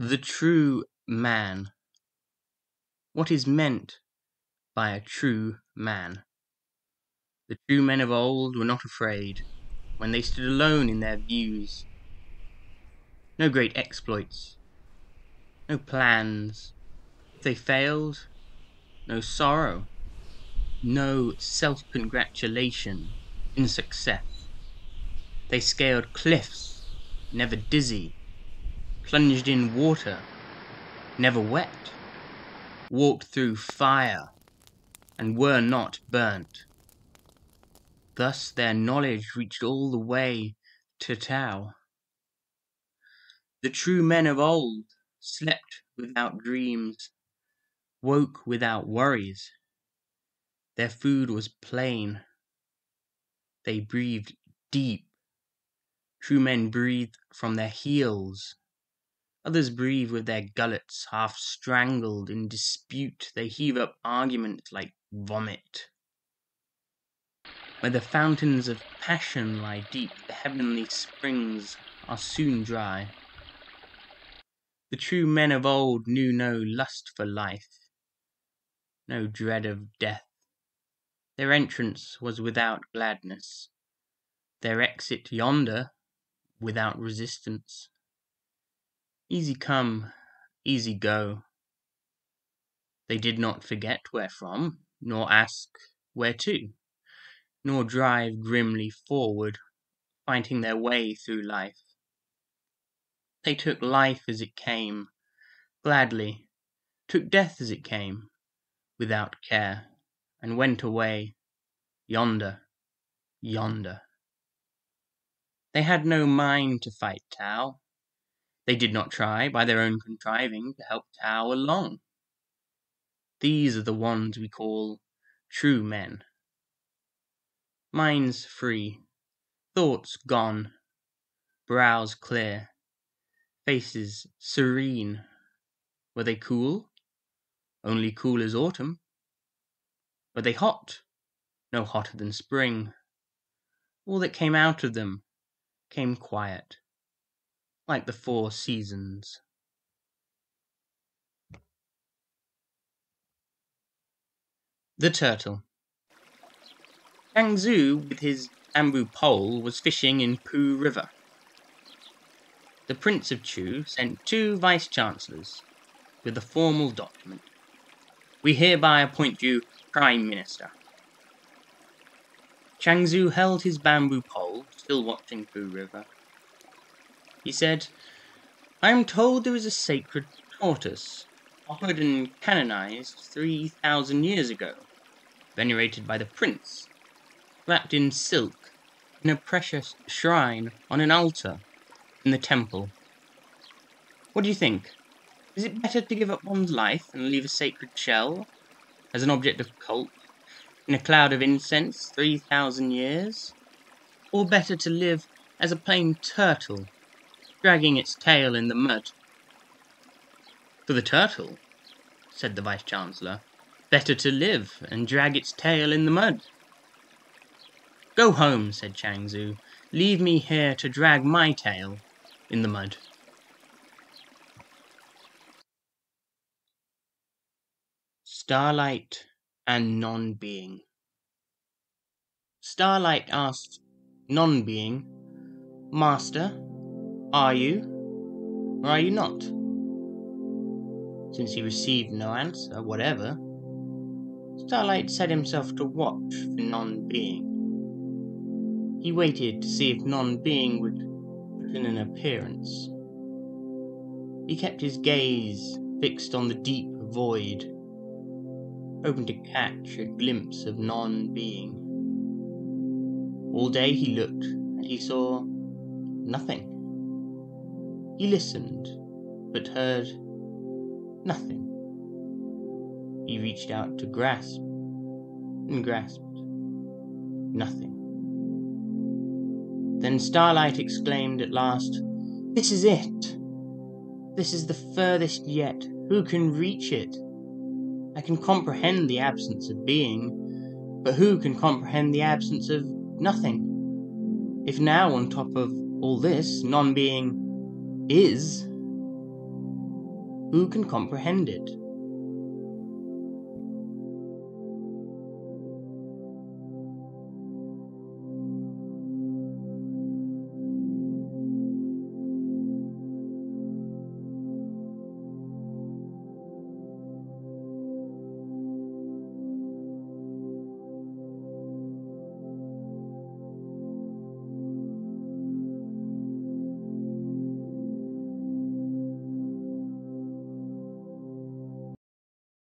The true man. What is meant by a true man? The true men of old were not afraid when they stood alone in their views. No great exploits, no plans. If they failed, no sorrow, no self-congratulation in success. They scaled cliffs, never dizzy, plunged in water, never wet, walked through fire, and were not burnt. Thus their knowledge reached all the way to Tao. The true men of old slept without dreams, woke without worries. Their food was plain. They breathed deep. True men breathe from their heels. Others breathe with their gullets, half strangled. In dispute, they heave up argument like vomit. Where the fountains of passion lie deep, the heavenly springs are soon dry. The true men of old knew no lust for life, no dread of death. Their entrance was without gladness, their exit yonder without resistance. Easy come, easy go. They did not forget where from, nor ask where to, nor drive grimly forward, fighting their way through life. They took life as it came, gladly, took death as it came, without care, and went away, yonder, yonder. They had no mind to fight Tao. They did not try, by their own contriving, to help Tao along. These are the ones we call true men. Minds free, thoughts gone, brows clear, faces serene. Were they cool? Only cool as autumn. Were they hot? No hotter than spring. All that came out of them came quiet, like the four seasons. The turtle. Chuang Tzu, with his bamboo pole, was fishing in Pu River. The Prince of Chu sent 2 vice-chancellors with a formal document. We hereby appoint you Prime Minister. Chuang Tzu held his bamboo pole, still watching Pu River. He said, "I am told there is a sacred tortoise, offered and canonized 3,000 years ago, venerated by the prince, wrapped in silk, in a precious shrine on an altar in the temple. What do you think? Is it better to give up one's life and leave a sacred shell as an object of cult in a cloud of incense 3,000 years, or better to live as a plain turtle, dragging its tail in the mud?" "For the turtle," said the Vice-Chancellor, "better to live and drag its tail in the mud." "Go home," said Chuang Tzu. "Leave me here to drag my tail in the mud." Starlight and non-being. Starlight asked non-being, "Master, are you, or are you not?" Since he received no answer whatever, Starlight set himself to watch for non-being. He waited to see if non-being would put in an appearance. He kept his gaze fixed on the deep void, hoping to catch a glimpse of non-being. All day he looked, and he saw nothing. He listened, but heard nothing. He reached out to grasp, and grasped nothing. Then Starlight exclaimed at last, "This is it! This is the furthest yet. Who can reach it? I can comprehend the absence of being, but who can comprehend the absence of nothing? If now, on top of all this, non-being is, who can comprehend it?